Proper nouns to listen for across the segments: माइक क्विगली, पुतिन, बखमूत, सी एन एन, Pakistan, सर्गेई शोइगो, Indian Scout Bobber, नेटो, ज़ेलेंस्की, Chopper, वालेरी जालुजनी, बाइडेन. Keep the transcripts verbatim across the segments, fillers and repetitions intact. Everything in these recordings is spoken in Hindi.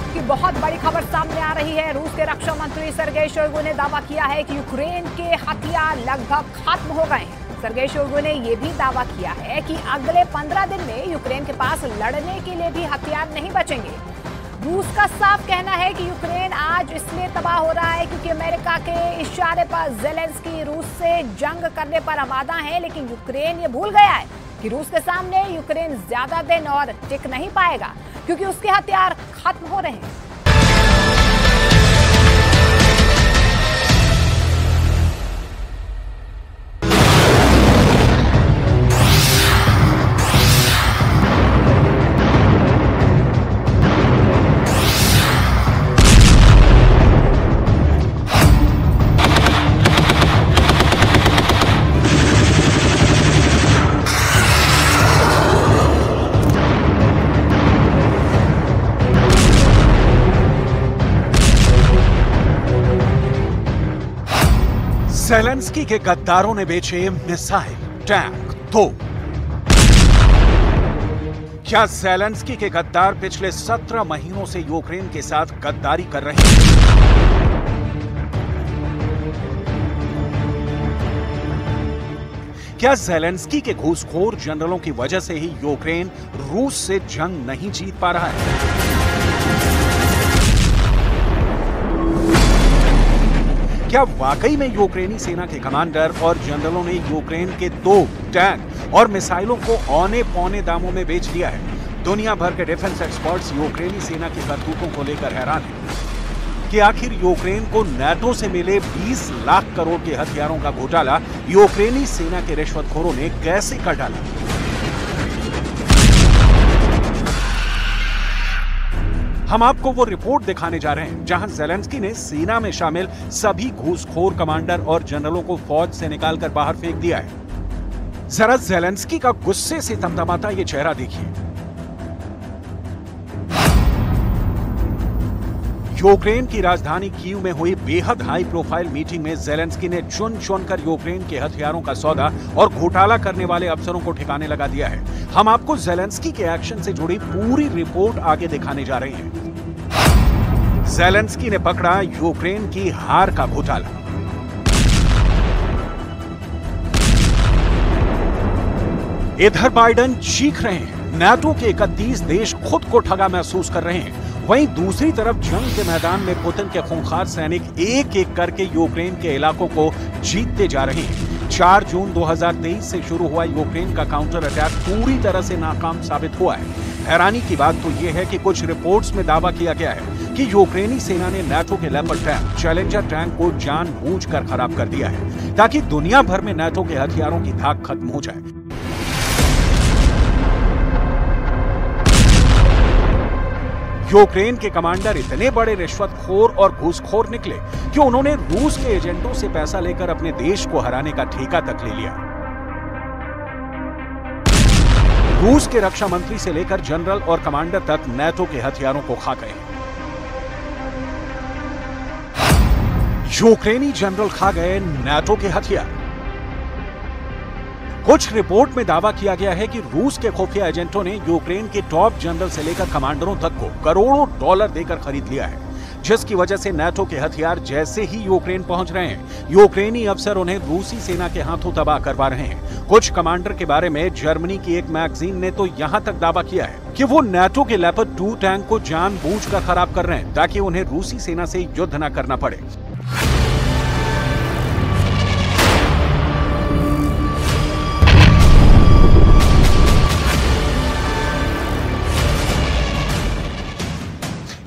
वक्त की बहुत बड़ी खबर सामने आ रही है। रूस के रक्षा मंत्री सर्गेई शोइगो ने दावा किया है कि यूक्रेन के हथियार लगभग खत्म हो गए हैं। सर्गेई शोइगो ने यह भी दावा किया है कि अगले पंद्रह दिन में यूक्रेन के पास लड़ने के लिए भी हथियार नहीं बचेंगे। रूस का साफ कहना है कि यूक्रेन आज इसलिए तबाह हो रहा है क्योंकि अमेरिका के इशारे पर ज़ेलेंस्की रूस से जंग करने पर आमादा है, लेकिन यूक्रेन ये भूल गया है कि रूस के सामने यूक्रेन ज्यादा दिन और टिक नहीं पाएगा क्योंकि उसके हथियार खत्म हो रहे हैं। ज़ेलेंस्की के गद्दारों ने बेचे मिसाइल, टैंक, तो क्या ज़ेलेंस्की के गद्दार पिछले सत्रह महीनों से यूक्रेन के साथ गद्दारी कर रहे हैं? क्या ज़ेलेंस्की के घूसखोर जनरलों की वजह से ही यूक्रेन रूस से जंग नहीं जीत पा रहा है? क्या वाकई में यूक्रेनी सेना के कमांडर और जनरलों ने यूक्रेन के दो टैंक और मिसाइलों को औने पौने दामों में बेच दिया है? दुनिया भर के डिफेंस एक्सपर्ट्स यूक्रेनी सेना के करतूतों को लेकर हैरान हैं कि आखिर यूक्रेन को नेटो से मिले बीस लाख करोड़ के हथियारों का घोटाला यूक्रेनी सेना के रिश्वतखोरों ने कैसे कर डाला। हम आपको वो रिपोर्ट दिखाने जा रहे हैं जहां ज़ेलेंस्की ने सेना में शामिल सभी घूसखोर कमांडर और जनरलों को फौज से निकालकर बाहर फेंक दिया है। जरा ज़ेलेंस्की का गुस्से से तमतमाता ये चेहरा देखिए। यूक्रेन की राजधानी कीव में हुई बेहद हाई प्रोफाइल मीटिंग में ज़ेलेंस्की ने चुन चुनकर यूक्रेन के हथियारों का सौदा और घोटाला करने वाले अफसरों को ठिकाने लगा दिया है। हम आपको ज़ेलेंस्की के एक्शन से जुड़ी पूरी रिपोर्ट आगे दिखाने जा रहे हैं। ज़ेलेंस्की ने पकड़ा यूक्रेन की हार का घोटाला। इधर बाइडेन चीख रहे हैं, नाटो के इकतीस देश खुद को ठगा महसूस कर रहे हैं। वहीं दूसरी तरफ जंग के मैदान में पुतिन के खूंखार सैनिक एक एक करके यूक्रेन के इलाकों को जीतते जा रहे हैं। चार जून दो हज़ार तेईस से शुरू हुआ यूक्रेन का काउंटर अटैक पूरी तरह से नाकाम साबित हुआ है। हैरानी की बात तो यह है कि कुछ रिपोर्ट्स में दावा किया गया है कि यूक्रेनी सेना ने नेटो के लेपर्ड टैंक, चैलेंजर टैंक को जानबूझकर खराब कर दिया है ताकि दुनिया भर में नेटो के हथियारों की धाक खत्म हो जाए। यूक्रेन के कमांडर इतने बड़े रिश्वतखोर और घूसखोर निकले कि उन्होंने रूस के एजेंटों से पैसा लेकर अपने देश को हराने का ठेका तक ले लिया। रूस के रक्षा मंत्री से लेकर जनरल और कमांडर तक नेटो के हथियारों को खा गए। यूक्रेनी जनरल खा गए नेटो के हथियार। कुछ रिपोर्ट में दावा किया गया है कि रूस के खुफिया एजेंटों ने यूक्रेन के टॉप जनरल से लेकर कमांडरों तक को करोड़ों डॉलर देकर खरीद लिया है, जिसकी वजह से नेटो के हथियार जैसे ही यूक्रेन पहुंच रहे हैं, यूक्रेनी अफसर उन्हें रूसी सेना के हाथों तबाह करवा रहे हैं। कुछ कमांडर के बारे में जर्मनी की एक मैगजीन ने तो यहाँ तक दावा किया है कि वो नेटो के लेपर्ड टू टैंक को जानबूझकर खराब कर रहे हैं ताकि उन्हें रूसी सेना से युद्ध न करना पड़े।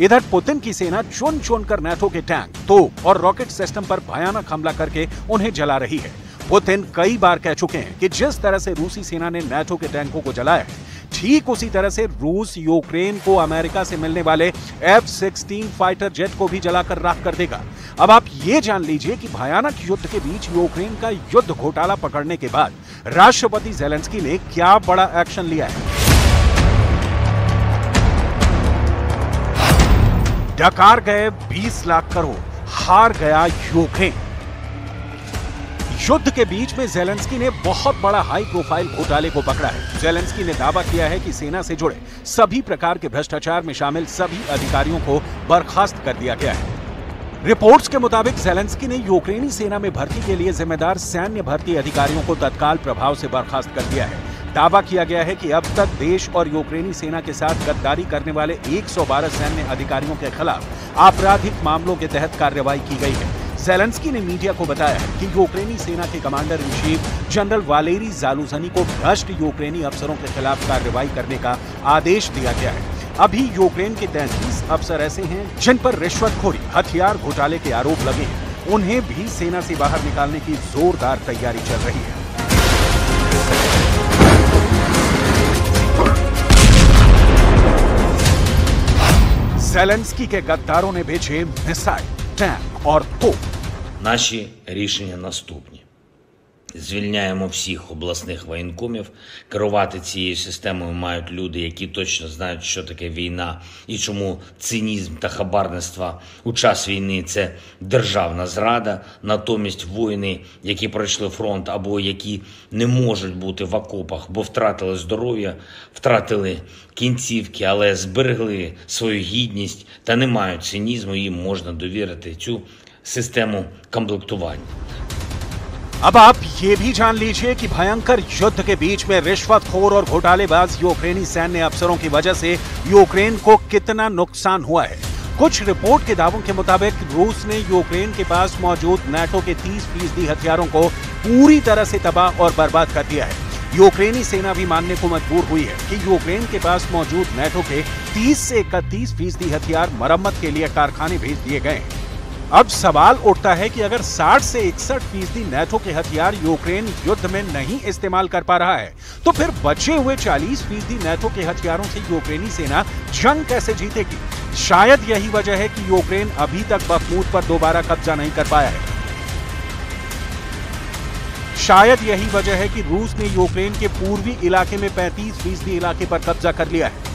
इधर पुतिन की सेना चुन चुन कर नेटो के टैंक, तोप और रॉकेट सिस्टम पर भयानक हमला करके उन्हें जला रही है। पुतिन कई बार कह चुके हैं कि जिस तरह से रूसी सेना ने नेटो के टैंकों को जलाया है, ठीक उसी तरह से रूस यूक्रेन को अमेरिका से मिलने वाले एफ सोलह फाइटर जेट को भी जलाकर राख कर देगा। अब आप ये जान लीजिए कि भयानक युद्ध के बीच यूक्रेन का युद्ध घोटाला पकड़ने के बाद राष्ट्रपति ज़ेलेंस्की ने क्या बड़ा एक्शन लिया है। डकार गए बीस लाख करोड़, हार गया यूक्रेन। युद्ध के बीच में ज़ेलेंस्की ने बहुत बड़ा हाई प्रोफाइल घोटाले को पकड़ा है। ज़ेलेंस्की ने दावा किया है कि सेना से जुड़े सभी प्रकार के भ्रष्टाचार में शामिल सभी अधिकारियों को बर्खास्त कर दिया गया है। रिपोर्ट्स के मुताबिक ज़ेलेंस्की ने यूक्रेनी सेना में भर्ती के लिए जिम्मेदार सैन्य भर्ती अधिकारियों को तत्काल प्रभाव से बर्खास्त कर दिया है। दावा किया गया है कि अब तक देश और यूक्रेनी सेना के साथ गद्दारी करने वाले एक सौ बारह सैन्य अधिकारियों के खिलाफ आपराधिक मामलों के तहत कार्रवाई की गई है। ज़ेलेंस्की ने मीडिया को बताया कि यूक्रेनी सेना के commander in chief general वालेरी जालुजनी को भ्रष्ट यूक्रेनी अफसरों के खिलाफ कार्रवाई करने का आदेश दिया गया है। अभी यूक्रेन के तैंतीस अफसर ऐसे हैं जिन पर रिश्वतखोरी, हथियार घोटाले के आरोप लगे हैं। उन्हें भी सेना से बाहर निकालने की जोरदार तैयारी चल रही है। ज़ेलेंस्की के गद्दारों ने भेजे मिसाइल, टैंक और तोप। Наші рішення наступні: звільняємо всіх обласних воєнкомів. Керувати цією системою мають люди, які точно знають, що таке війна і чому цинізм та хабарництво у час війни – це державна зрада. Натомість воїни, які пройшли фронт або які не можуть бути в окопах, бо втратили здоров'я, втратили кінцівки, але зберегли свою гідність та не мають цинізму, їм можна довірити цю систему комплектування. अब आप ये भी जान लीजिए कि भयंकर युद्ध के बीच में रिश्वतखोर और घोटालेबाज यूक्रेनी सैन्य अफसरों की वजह से यूक्रेन को कितना नुकसान हुआ है। कुछ रिपोर्ट के दावों के मुताबिक रूस ने यूक्रेन के पास मौजूद नेटो के तीस फीसदी हथियारों को पूरी तरह से तबाह और बर्बाद कर दिया है। यूक्रेनी सेना भी मानने को मजबूर हुई है कि यूक्रेन के पास मौजूद नेटो के तीस से इकतीस फीसदी हथियार मरम्मत के लिए कारखाने भेज दिए गए हैं। अब सवाल उठता है कि अगर साठ से इकसठ फीसदी नेटो के हथियार यूक्रेन युद्ध में नहीं इस्तेमाल कर पा रहा है तो फिर बचे हुए चालीस फीसदी नेटो के हथियारों से यूक्रेनी सेना जंग कैसे जीतेगी। शायद यही वजह है कि यूक्रेन अभी तक बखमूत पर दोबारा कब्जा नहीं कर पाया है। शायद यही वजह है कि रूस ने यूक्रेन के पूर्वी इलाके में पैंतीस फीसदी इलाके पर कब्जा कर लिया है।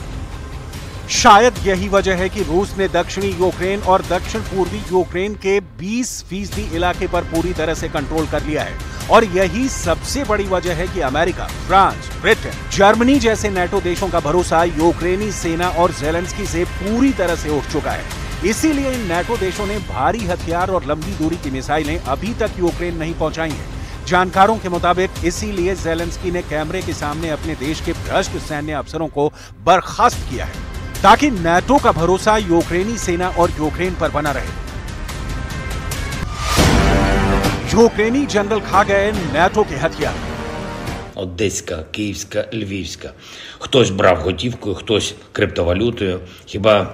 शायद यही वजह है कि रूस ने दक्षिणी यूक्रेन और दक्षिण पूर्वी यूक्रेन के बीस फीसदी इलाके पर पूरी तरह से कंट्रोल कर लिया है। और यही सबसे बड़ी वजह है कि अमेरिका, फ्रांस, ब्रिटेन, जर्मनी जैसे नेटो देशों का भरोसा यूक्रेनी सेना और ज़ेलेंस्की से पूरी तरह से उठ चुका है। इसीलिए इन नेटो देशों ने भारी हथियार और लंबी दूरी की मिसाइलें अभी तक यूक्रेन नहीं पहुंचाई हैं। जानकारों के मुताबिक इसीलिए ज़ेलेंस्की ने कैमरे के सामने अपने देश के भ्रष्ट सैन्य अफसरों को बर्खास्त किया है ताकि नेटो का भरोसा यूक्रेनी सेना और यूक्रेन पर बना रहे। यूक्रेनी जनरल खा गए नेटो के हथियार। Одеська, Київська, Львівська. Хтось брав готівкою, хтось криптовалютою. Хіба,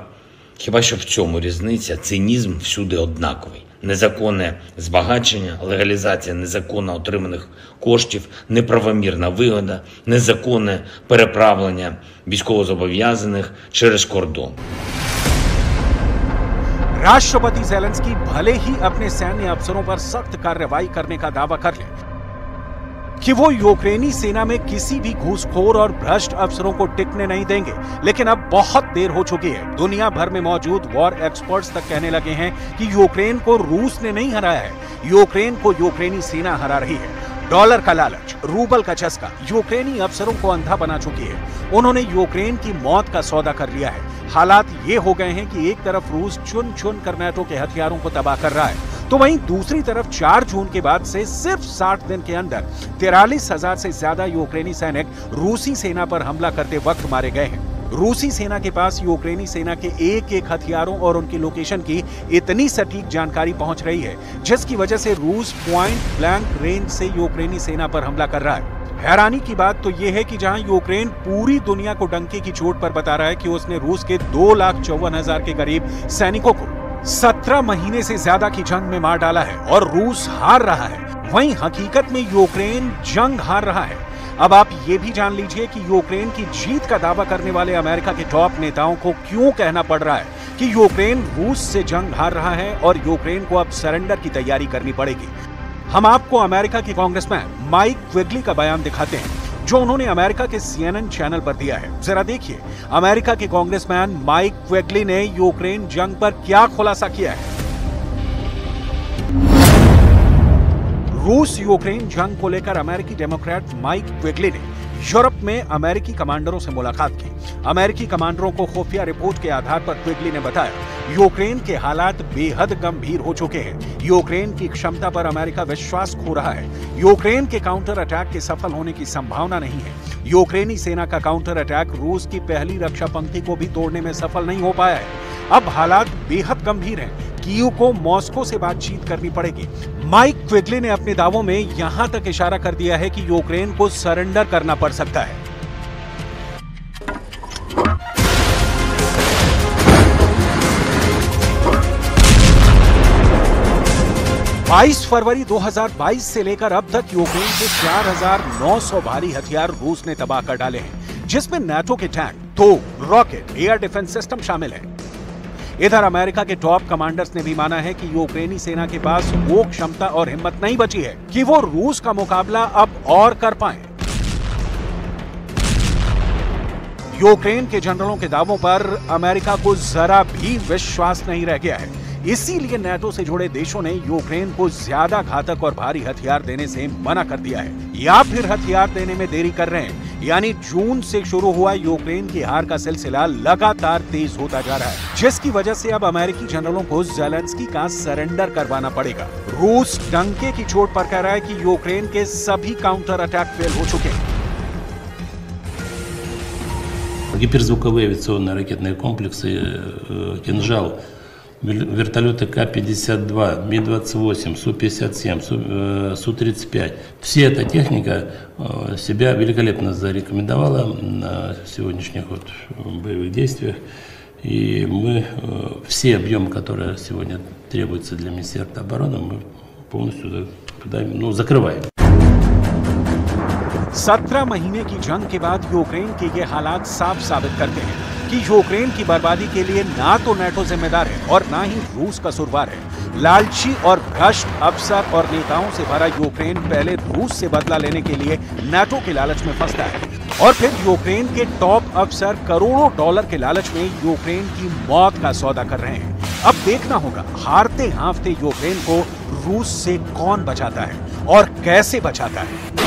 хіба що в цьому різниця? Цинізм всюди однаковий. Незаконне збагачення, легалізація незаконно отриманих коштів, неправомірна вигода, незаконне переправлення військовозобов'язаних через кордон. राष्ट्रपति ज़ेलेंस्की भले ही अपने सैन्य अफसरों पर सख्त कार्रवाई करने का दावा कर ले कि वो यूक्रेनी सेना में किसी भी घूसखोर और भ्रष्ट अफसरों को टिकने नहीं देंगे, लेकिन अब बहुत देर हो चुकी है। दुनिया भर में मौजूद वॉर एक्सपर्ट्स तक कहने लगे हैं कि यूक्रेन को रूस ने नहीं हराया है, यूक्रेन को यूक्रेनी सेना हरा रही है। डॉलर का लालच, रूबल का चस्का यूक्रेनी अफसरों को अंधा बना चुकी है। उन्होंने यूक्रेन की मौत का सौदा कर लिया है। हालात ये हो गए हैं कि एक तरफ रूस चुन चुन कर नेटो के हथियारों को तबाह कर रहा है तो वहीं दूसरी तरफ चार जून के बाद से सिर्फ साठ दिन के अंदर तिरालीस हजार से ज्यादा यूक्रेनी सैनिक रूसी सेना पर हमला करते वक्त मारे गए हैं। रूसी सेना के पास यूक्रेनी सेना के एक एक हथियारों और उनकी लोकेशन की इतनी सटीक जानकारी पहुंच रही है जिसकी वजह से रूस पॉइंट ब्लैंक रेंज से यूक्रेनी सेना पर हमला कर रहा है। हैरानी की बात तो यह है कि जहां यूक्रेन पूरी दुनिया को डंके की चोट पर बता रहा है कि उसने रूस के दो लाख चौवन हजार के करीब सैनिकों को सत्रह महीने से ज्यादा की जंग में मार डाला है और रूस हार रहा है, वहीं हकीकत में यूक्रेन जंग हार रहा है। अब आप ये भी जान लीजिए कि यूक्रेन की जीत का दावा करने वाले अमेरिका के टॉप नेताओं को क्यों कहना पड़ रहा है कि यूक्रेन रूस से जंग हार रहा है और यूक्रेन को अब सरेंडर की तैयारी करनी पड़ेगी। हम आपको अमेरिका के कांग्रेसमैन माइक क्विगली का बयान दिखाते हैं जो उन्होंने अमेरिका के सी एन एन चैनल पर दिया है। जरा देखिए अमेरिका के कांग्रेसमैन माइक क्विगली ने यूक्रेन जंग पर क्या खुलासा किया है। रूस यूक्रेन जंग को लेकर अमेरिकी डेमोक्रेट माइक क्विगली ने यूरोप में अमेरिकी कमांडरों से मुलाकात की। अमेरिकी कमांडरों को खुफिया रिपोर्ट के आधार पर क्विगली ने बताया, यूक्रेन के हालात बेहद गंभीर हो चुके हैं। यूक्रेन की क्षमता पर अमेरिका विश्वास खो रहा है। यूक्रेन के काउंटर अटैक के सफल होने की संभावना नहीं है। यूक्रेनी सेना का काउंटर अटैक रूस की पहली रक्षा पंक्ति को भी तोड़ने में सफल नहीं हो पाया है। अब हालात बेहद गंभीर हैं। कीव को मॉस्को से बातचीत करनी पड़ेगी। माइक क्विगली ने अपने दावों में यहां तक इशारा कर दिया है कि यूक्रेन को सरेंडर करना पड़ सकता है। बाईस फरवरी दो हज़ार बाईस से लेकर अब तक यूक्रेन के चार हज़ार नौ सौ भारी हथियार रूस ने तबाह कर डाले हैं, जिसमें नेटो के टैंक, तोप, रॉकेट, एयर डिफेंस सिस्टम शामिल है। इधर अमेरिका के टॉप कमांडर्स ने भी माना है कि यूक्रेनी सेना के पास वो क्षमता और हिम्मत नहीं बची है कि वो रूस का मुकाबला अब और कर पाए। यूक्रेन के जनरलों के दावों पर अमेरिका को जरा भी विश्वास नहीं रह गया है। इसीलिए नेटो से जुड़े देशों ने यूक्रेन को ज्यादा घातक और भारी हथियार देने से मना कर दिया है या फिर हथियार देने में देरी कर रहे हैं। यानी जून से शुरू हुआ यूक्रेन की हार का सिलसिला लगातार तेज होता जा रहा है, जिसकी वजह से अब अमेरिकी जनरलों को ज़ेलेंस्की का सरेंडर करवाना पड़ेगा। रूस डंके की चोट पर कह रहा है कि यूक्रेन के सभी काउंटर अटैक फेल हो चुके हैं। Гиперзвуковые авиационно-ракетные комплексы «Кинжал», вертолеты К пятьдесят два, Ми двадцать восемь, Су пятьдесят семь, Су тридцать пять. Вся эта техника себя великолепно зарекомендовала на сегодняшних вот боевых действиях. И мы все объемы, которые сегодня требуются для Министерства обороны, мы полностью ну, закрываем. सत्रह महीने की जंग के बाद यूक्रेन के ये हालात साफ साबित करते हैं कि यूक्रेन की बर्बादी के लिए ना तो नेटो जिम्मेदार है और ना ही रूस कसूरवार है। लालची और भ्रष्ट अफसर और नेताओं से भरा यूक्रेन पहले रूस से बदला लेने के लिए नेटो के लालच में फंसता है और फिर यूक्रेन के टॉप अफसर करोड़ों डॉलर के लालच में यूक्रेन की मौत का सौदा कर रहे हैं। अब देखना होगा हारते हांफते यूक्रेन को रूस से कौन बचाता है और कैसे बचाता है।